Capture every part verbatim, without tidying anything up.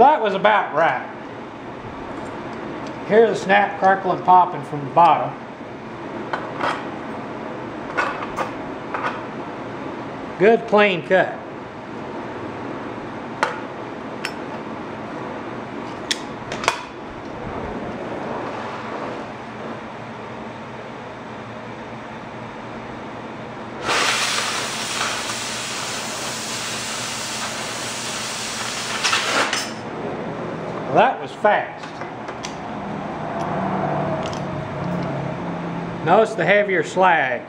that was about right. Here's the snap, crackle, and popping from the bottom. Good clean cut. Well, that was fast. Notice the heavier slag.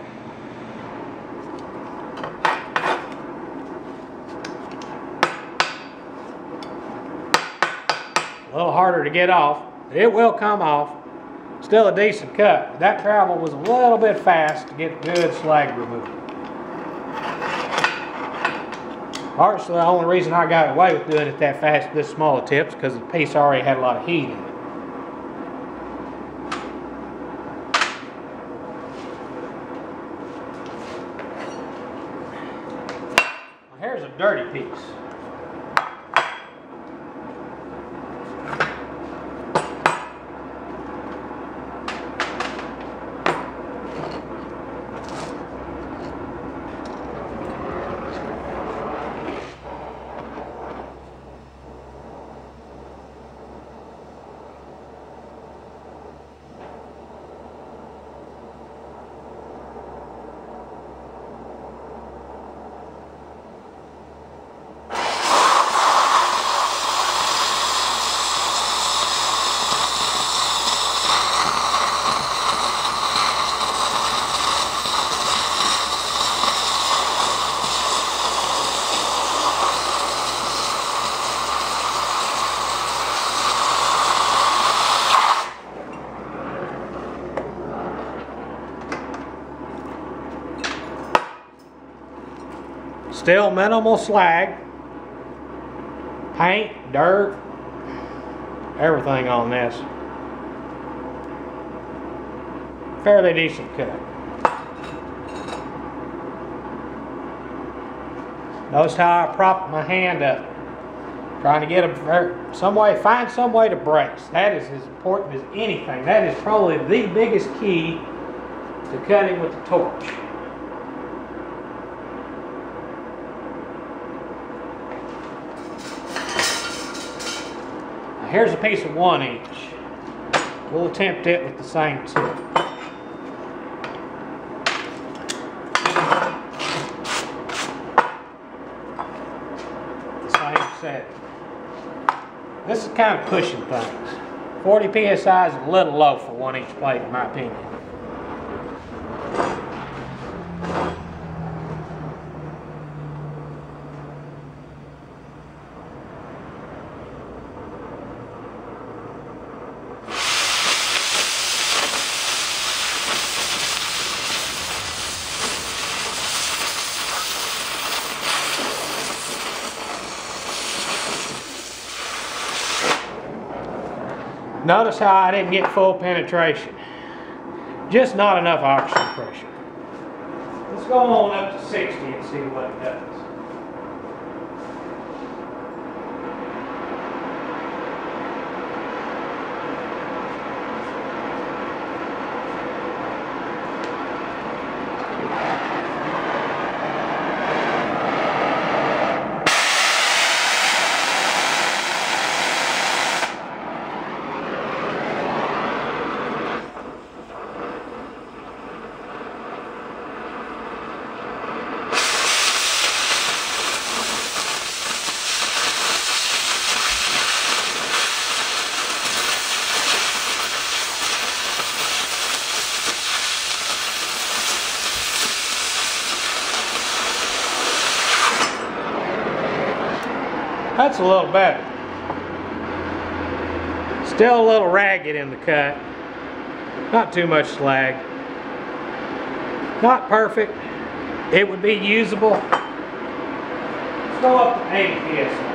A little harder to get off, but it will come off. Still a decent cut. That travel was a little bit fast to get good slag removed. Partially, the only reason I got away with doing it that fast, this small a tip, is because the piece already had a lot of heat in it. Well, here's a dirty piece. Still minimal slag, paint, dirt, everything on this. Fairly decent cut. Notice how I propped my hand up, trying to get a, some way, find some way to brace. That is as important as anything. That is probably the biggest key to cutting with the torch. Here's a piece of one inch. We'll attempt it with the same tip. The same set. This is kind of pushing things. forty P S I is a little low for one inch plate, in my opinion. Notice how I didn't get full penetration. Just not enough oxygen pressure. Let's go on up to sixty and see what it does. That's a little better. Still a little ragged in the cut. Not too much slag. Not perfect. It would be usable. Let's go up to eighty P S I.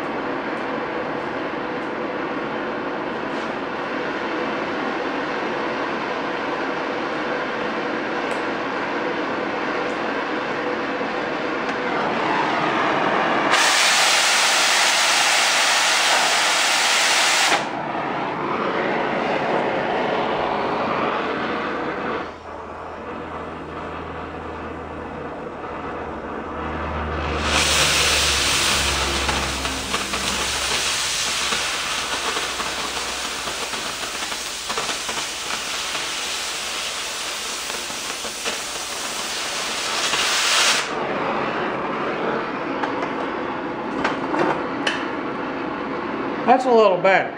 That's a little better.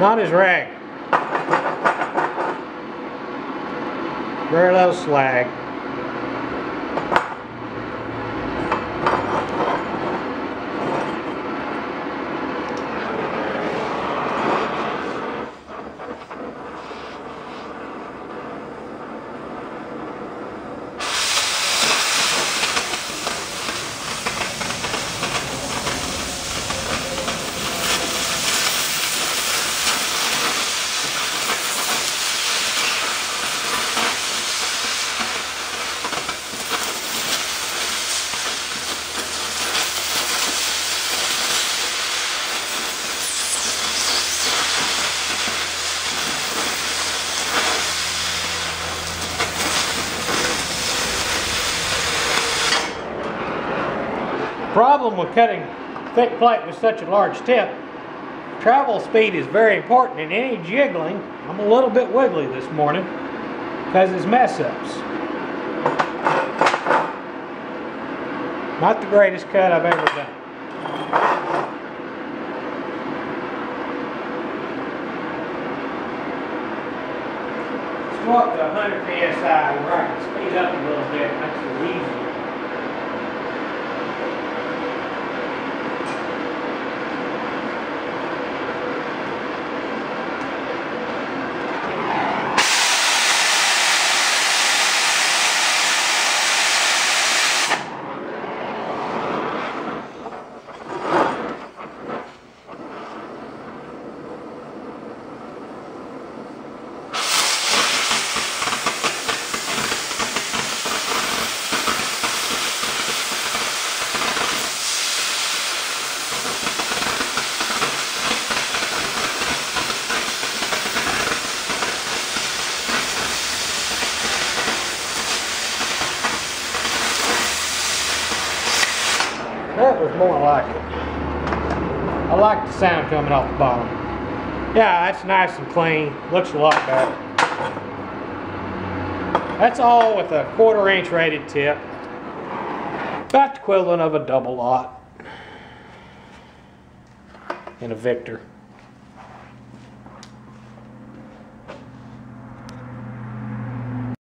Not as ragged. Very little slag. Problem with cutting thick plate with such a large tip, travel speed is very important, and any jiggling, I'm a little bit wiggly this morning because it's mess ups. Not the greatest cut I've ever done. Let's go up to one hundred P S I where I can speed up a little bit, makes it easier. More like it. I like the sound coming off the bottom. Yeah, that's nice and clean. Looks a lot better. That's all with a quarter inch rated tip. About the equivalent of a double lot. And a Victor.